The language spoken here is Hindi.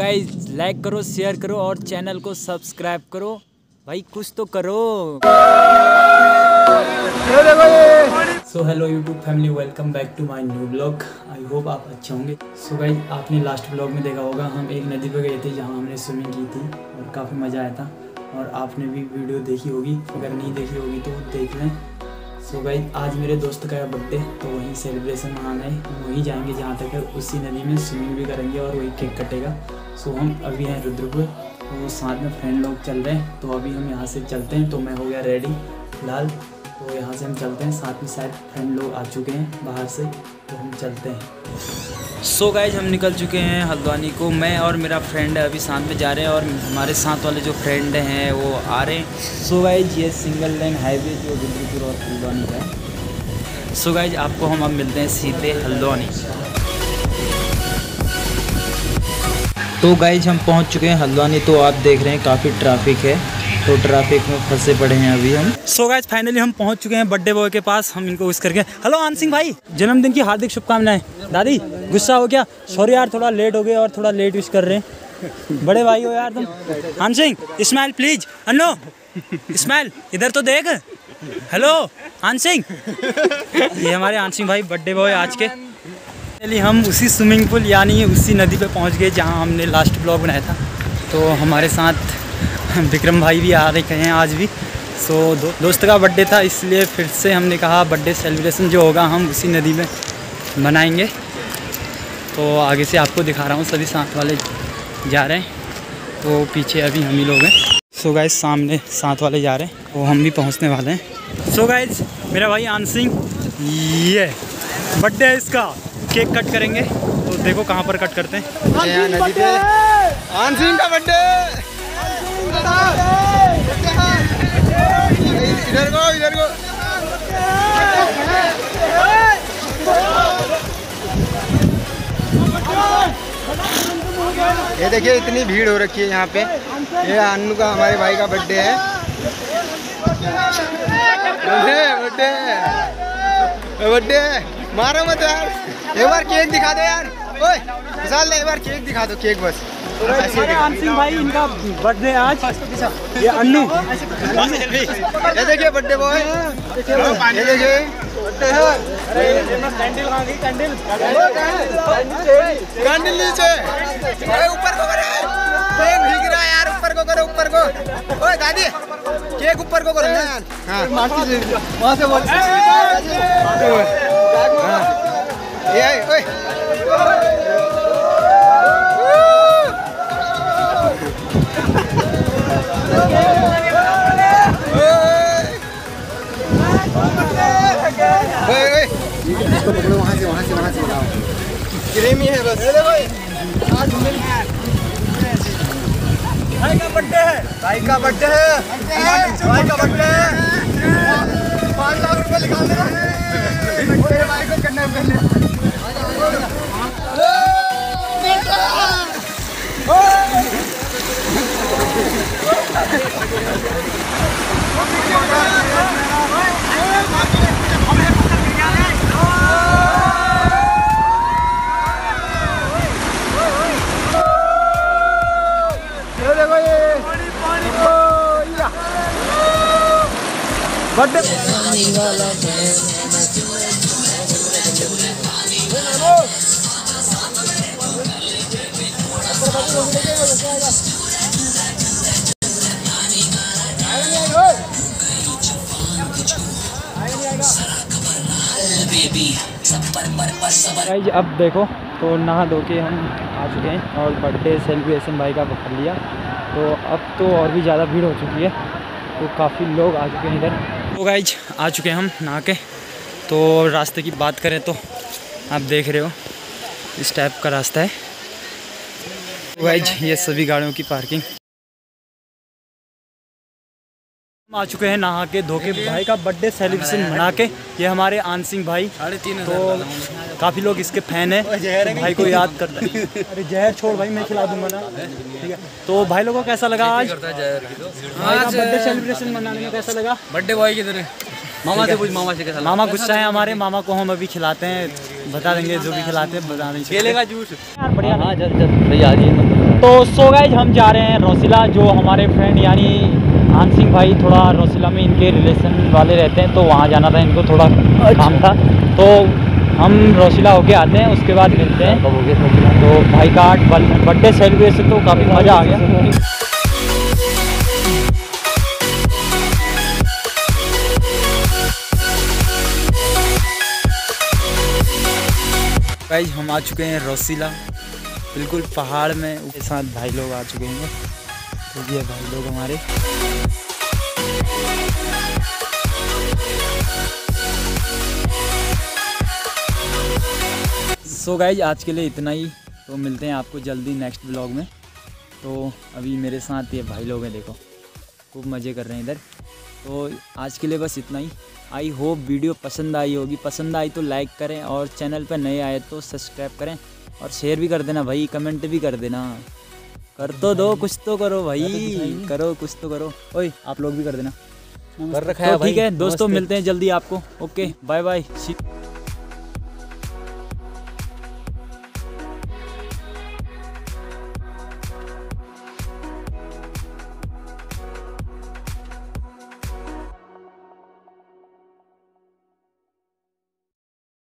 गाइस लाइक करो, शेयर करो और चैनल को सब्सक्राइब करो। भाई कुछ तो करो। So hello YouTube family, welcome back to my new blog. I hope आप अच्छे होंगे। सो गाइस आपने लास्ट ब्लॉग में देखा होगा हम एक नदी पर गए थे जहां हमने स्विमिंग की थी और काफ़ी मज़ा आया था। और आपने भी वीडियो देखी होगी, अगर नहीं देखी होगी तो देख लें। सो गाइस आज मेरे दोस्त का बर्थडे, तो वहीं सेलिब्रेशन मनाना है, वहीं जाएंगे जहाँ तक है, उसी नदी में स्विमिंग भी करेंगे और वही केक कटेगा। सो हम अभी हैं रुद्रपुर, तो साथ में फ्रेंड लोग चल रहे हैं, तो अभी हम यहाँ से चलते हैं। तो मैं हो गया रेडी फिलहाल, तो यहाँ से हम चलते हैं। साथ में शायद फ्रेंड लोग आ चुके हैं बाहर से, तो हम चलते हैं। सो गाइस हम निकल चुके हैं हल्द्वानी को। मैं और मेरा फ्रेंड है अभी साथ में जा रहे हैं और हमारे साथ वाले जो फ्रेंड हैं वो आ रहे हैं। सो गाइस ये सिंगल लाइन हाईवे जो रुद्रपुर और हल्द्वानी का है। सो गाइस आपको हम अब मिलते हैं सीधे हल्द्वानी। तो गाइस हम पहुंच चुके हैं हल्द्वानी। तो आप देख रहे हैं काफ़ी ट्रैफिक है, तो ट्रैफिक में फंसे पड़े हैं अभी हम। सो गाइस फाइनली हम पहुंच चुके हैं बर्थडे बॉय के पास। हम इनको विश करके, हेलो आन सिंह भाई, जन्मदिन की हार्दिक शुभकामनाएं। दादी गुस्सा हो गया, सॉरी यार थोड़ा लेट हो गए और थोड़ा लेट विश कर रहे हैं। बड़े भाई हो यार तुम। आन Singh smile please, Anu smile, इधर तो देख। हेलो आन सिंह। ये हमारे आन सिंह भाई बर्थडे बॉय आज के। चलिए हम उसी स्विमिंग पूल यानी उसी नदी पे पहुंच गए जहां हमने लास्ट ब्लॉग बनाया था। तो हमारे साथ विक्रम भाई भी आ रहे हैं आज भी। सो दोस्त का बर्थडे था इसलिए फिर से हमने कहा बर्थडे सेलिब्रेशन जो होगा हम उसी नदी में मनाएंगे। तो आगे से आपको दिखा रहा हूं, सभी साथ वाले जा रहे हैं, तो पीछे अभी हम ही लोग हैं। सो गाइस सामने साथ वाले जा रहे हैं, तो हम भी पहुँचने वाले हैं। सो गाइस मेरा भाई आन सिंह, ये बर्थडे है इसका, केक कट करेंगे। तो देखो कहाँ पर कट करते हैं, नदी पे। आन सिंह का बर्थडे, इधर को इधर को। ये देखिए इतनी भीड़ हो रखी है यहाँ पे। ये अनु का, हमारे भाई का बर्थडे है। बर्थडे बर्थडे बर्थडे, मारो मत यार, एक बार केक दिखा दो यार। ओए मिसाल, एक बार केक दिखा दो, केक बस। आन सिंह भाई इनका बर्थडे आज। ये अन्नू, ये देखिए बर्थडे बॉय, ये देखिए। अरे कैंडल कहाँ गई, कैंडल कैंडल नीचे। अरे ऊपर को करो, केक भीग रहा है यार, ऊपर को करो ऊपर को। ओए दादी केक ऊपर को करो यार। हाँ वहाँ से बोल। ये ओए इसको पकड़ो, वहाँ से वहाँ से वहाँ से लगाओ। क्रीमी है बस। भाई का बर्थडे है, भाई का बर्थडे है, भाई का बर्थडे है। 5,00,000 रुपये निकाल देना भाई को, करना है। अब देखो तो नहा धो के हम आ चुके हैं और बर्थडे सेलिब्रेशन भाई का कर लिया। तो अब तो और भी ज़्यादा भीड़ हो चुकी है, तो काफ़ी लोग आ चुके हैं इधर। तो गाइज आ चुके हैं हम नहा के। तो रास्ते की बात करें तो आप देख रहे हो इस टाइप का रास्ता है। तो गाइज ये सभी गाड़ियों की पार्किंग। हम आ चुके हैं नहा के धो के, भाई का बर्थडे सेलिब्रेशन मना के। ये हमारे आन सिंह भाई, तो काफ़ी लोग इसके फैन हैं, तो भाई को याद करते हैं। अरे जहर छोड़ भाई, मैं खिला दूंगा ना, ठीक है। तो भाई लोगों को कैसा लगा आज बर्थडे सेलिब्रेशन मनाने में, कैसा लगा? बर्थडे बॉय की तरह मामा से पूछ, मामा से कैसा लगा? मामा गुस्सा है हमारे, मामा को हम अभी खिलाते हैं बता देंगे जो भी खिलाते हैं बता देंगे। केले का जूस यार बढ़िया। हाँ जल्द जल्द भाई आ जाइए। तो सो गाइस हम जा रहे हैं रोसिला, जो हमारे फ्रेंड यानी आन सिंह भाई थोड़ा रोसिला में इनके रिलेशन वाले रहते हैं, तो वहाँ जाना था इनको, थोड़ा काम था। तो हम रोसिला होके आते हैं, उसके बाद मिलते हैं। तो भाई का 8 बर्थडे सेलिब्रेशन, तो काफ़ी मज़ा आ गया। गाइस हम आ चुके हैं रोसिला, बिल्कुल पहाड़ में। उसके साथ भाई लोग आ चुके हैं, तो ये भाई लोग हमारे। सो गाइस आज के लिए इतना ही, तो मिलते हैं आपको जल्दी नेक्स्ट ब्लॉग में। तो अभी मेरे साथ ये भाई लोग हैं, देखो खूब मज़े कर रहे हैं इधर। तो आज के लिए बस इतना ही। आई होप वीडियो पसंद आई होगी, पसंद आई तो लाइक करें, और चैनल पर नए आए तो सब्सक्राइब करें, और शेयर भी कर देना भाई, कमेंट भी कर देना। कर तो दो, कुछ तो करो भाई, करो कुछ तो करो। ओए आप लोग भी कर देना, कर रखा है भाई। ठीक है दोस्तों, मिलते हैं जल्दी आपको। Okay bye bye.